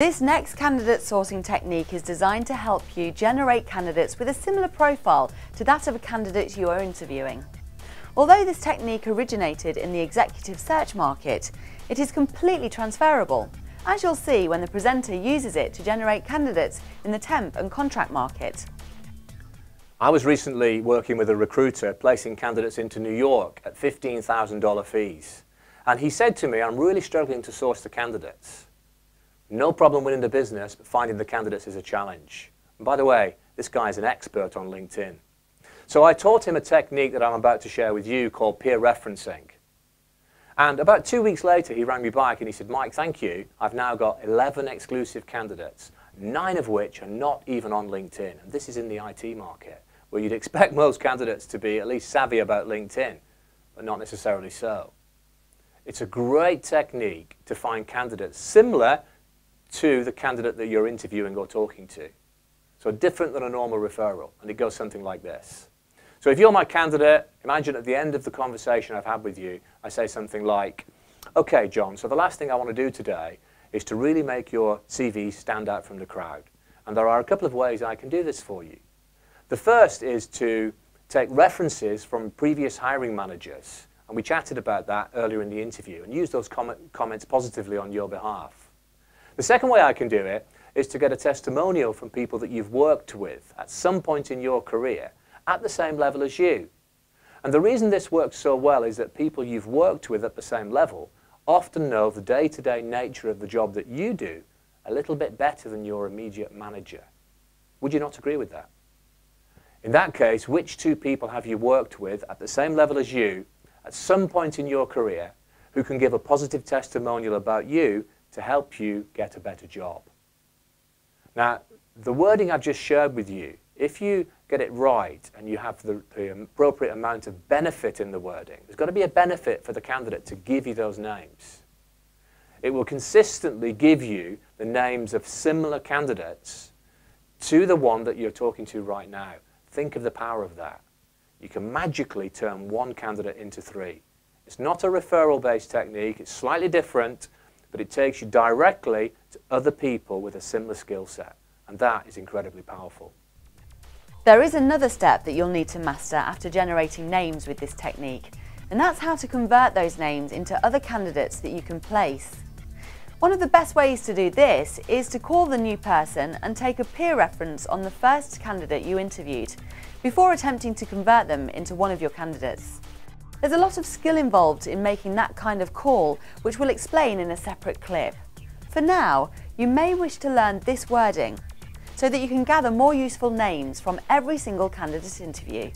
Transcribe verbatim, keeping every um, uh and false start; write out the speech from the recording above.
This next candidate sourcing technique is designed to help you generate candidates with a similar profile to that of a candidate you are interviewing. Although this technique originated in the executive search market, it is completely transferable, as you'll see when the presenter uses it to generate candidates in the temp and contract market. I was recently working with a recruiter placing candidates into New York at fifteen thousand dollar fees, and he said to me, "I'm really struggling to source the candidates." No problem winning the business, but finding the candidates is a challenge. And by the way, this guy is an expert on LinkedIn. So I taught him a technique that I'm about to share with you called peer referencing. And about two weeks later, he rang me back and he said, "Mike, thank you. I've now got eleven exclusive candidates, nine of which are not even on LinkedIn." And this is in the I T market, where you'd expect most candidates to be at least savvy about LinkedIn, but not necessarily so. It's a great technique to find candidates similar to the candidate that you're interviewing or talking to. So different than a normal referral, and it goes something like this. So if you're my candidate, imagine at the end of the conversation I've had with you, I say something like, "Okay, John, so the last thing I want to do today is to really make your C V stand out from the crowd. And there are a couple of ways I can do this for you. The first is to take references from previous hiring managers, and we chatted about that earlier in the interview, and use those com- comments positively on your behalf. The second way I can do it is to get a testimonial from people that you've worked with at some point in your career at the same level as you. And the reason this works so well is that people you've worked with at the same level often know the day-to-day nature of the job that you do a little bit better than your immediate manager." Would you not agree with that? In that case, which two people have you worked with at the same level as you at some point in your career who can give a positive testimonial about you to help you get a better job? Now, the wording I've just shared with you, if you get it right and you have the, the appropriate amount of benefit in the wording, there's got to be a benefit for the candidate to give you those names. It will consistently give you the names of similar candidates to the one that you're talking to right now. Think of the power of that. You can magically turn one candidate into three. It's not a referral-based technique, it's slightly different, but it takes you directly to other people with a similar skill set, and that is incredibly powerful. There is another step that you'll need to master after generating names with this technique, and that's how to convert those names into other candidates that you can place. One of the best ways to do this is to call the new person and take a peer reference on the first candidate you interviewed before attempting to convert them into one of your candidates. There's a lot of skill involved in making that kind of call, which we'll explain in a separate clip. For now, you may wish to learn this wording so that you can gather more useful names from every single candidate interview.